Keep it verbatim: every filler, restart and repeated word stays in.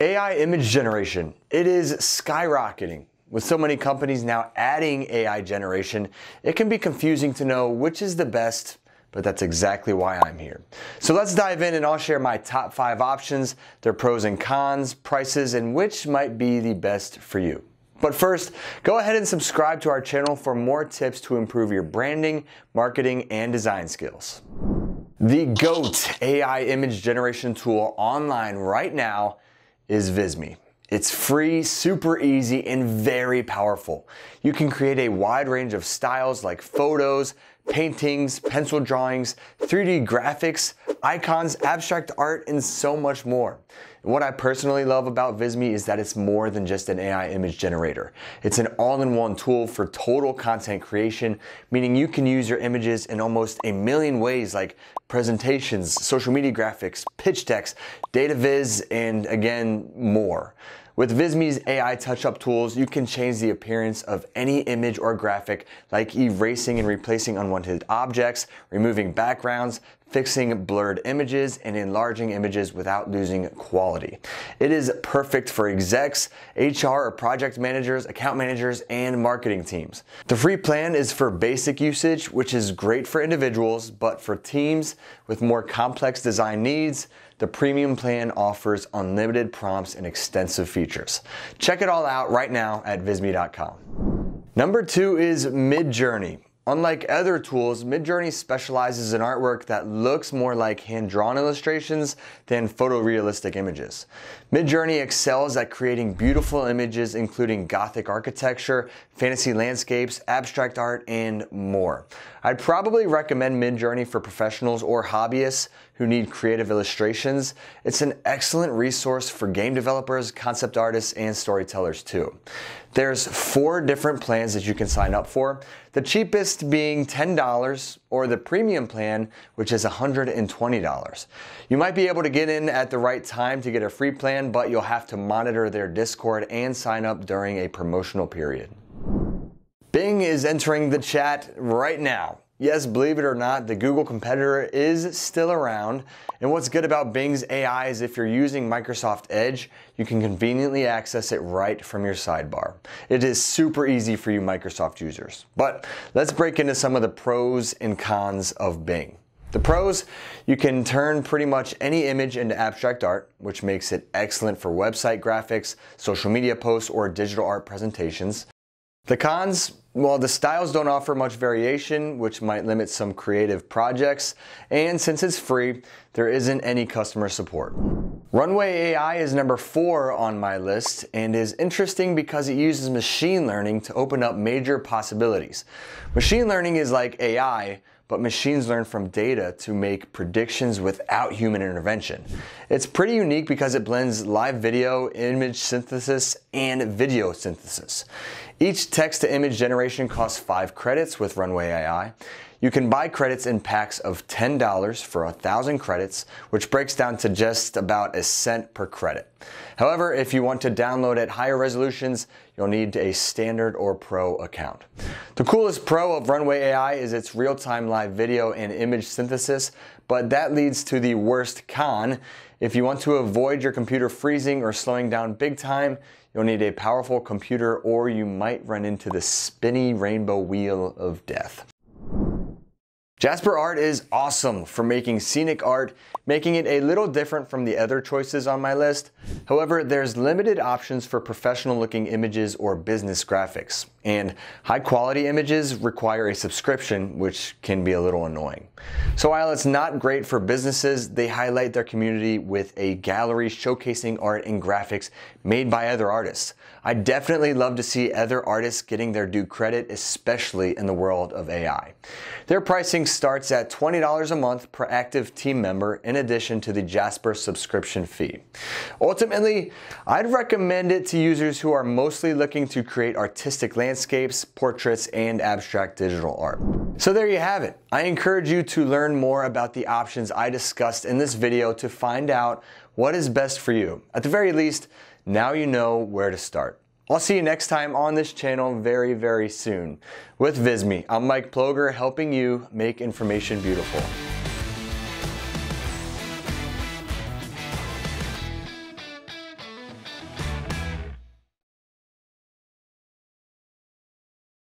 A I image generation. It is skyrocketing. With so many companies now adding A I generation, it can be confusing to know which is the best, but that's exactly why I'm here. So let's dive in and I'll share my top five options, their pros and cons, prices, and which might be the best for you. But first, go ahead and subscribe to our channel for more tips to improve your branding, marketing, and design skills. The GOAT A I image generation tool online right now is Visme. It's free, super easy, and very powerful. You can create a wide range of styles like photos, paintings, pencil drawings, three D graphics, icons, abstract art, and so much more. And what I personally love about Visme is that it's more than just an A I image generator. It's an all-in-one tool for total content creation, meaning you can use your images in almost a million ways like presentations, social media graphics, pitch decks, data viz, and again, more. With Visme's A I touch-up tools, you can change the appearance of any image or graphic, like erasing and replacing unwanted objects, removing backgrounds, fixing blurred images, and enlarging images without losing quality. It is perfect for execs, H R or project managers, account managers, and marketing teams. The free plan is for basic usage, which is great for individuals, but for teams with more complex design needs, the premium plan offers unlimited prompts and extensive features. Check it all out right now at visme dot com. Number two is Midjourney. Unlike other tools, Midjourney specializes in artwork that looks more like hand-drawn illustrations than photorealistic images. Midjourney excels at creating beautiful images including Gothic architecture, fantasy landscapes, abstract art, and more. I'd probably recommend Midjourney for professionals or hobbyists who need creative illustrations. It's an excellent resource for game developers, concept artists, and storytellers too. There's four different plans that you can sign up for, the cheapest being ten dollars or the premium plan, which is one hundred twenty dollars. You might be able to get in at the right time to get a free plan, but you'll have to monitor their Discord and sign up during a promotional period. Bing is entering the chat right now. Yes, believe it or not, the Google competitor is still around. And what's good about Bing's A I is if you're using Microsoft Edge, you can conveniently access it right from your sidebar. It is super easy for you Microsoft users. But let's break into some of the pros and cons of Bing. The pros, you can turn pretty much any image into abstract art, which makes it excellent for website graphics, social media posts, or digital art presentations. The cons, well, the styles don't offer much variation, which might limit some creative projects, and since it's free, there isn't any customer support. Runway A I is number four on my list and is interesting because it uses machine learning to open up major possibilities. Machine learning is like A I, but machines learn from data to make predictions without human intervention. It's pretty unique because it blends live video, image synthesis, and video synthesis. Each text-to-image generation costs five credits with Runway A I. You can buy credits in packs of ten dollars for one thousand credits, which breaks down to just about a cent per credit. However, if you want to download at higher resolutions, you'll need a standard or pro account. The coolest pro of Runway A I is its real-time live video and image synthesis, but that leads to the worst con. If you want to avoid your computer freezing or slowing down big time, you'll need a powerful computer or you might run into the spinny rainbow wheel of death. Jasper Art is awesome for making scenic art, making it a little different from the other choices on my list. However, there's limited options for professional looking images or business graphics, and high quality images require a subscription, which can be a little annoying. So while it's not great for businesses, they highlight their community with a gallery showcasing art and graphics made by other artists. I definitely love to see other artists getting their due credit, especially in the world of A I. Their pricing starts at twenty dollars a month per active team member in addition to the Jasper subscription fee. Ultimately, I'd recommend it to users who are mostly looking to create artistic landscapes, portraits, and abstract digital art. So there you have it. I encourage you to learn more about the options I discussed in this video to find out what is best for you. At the very least, now you know where to start. I'll see you next time on this channel very, very soon. With Visme, I'm Mike Ploeger, helping you make information beautiful.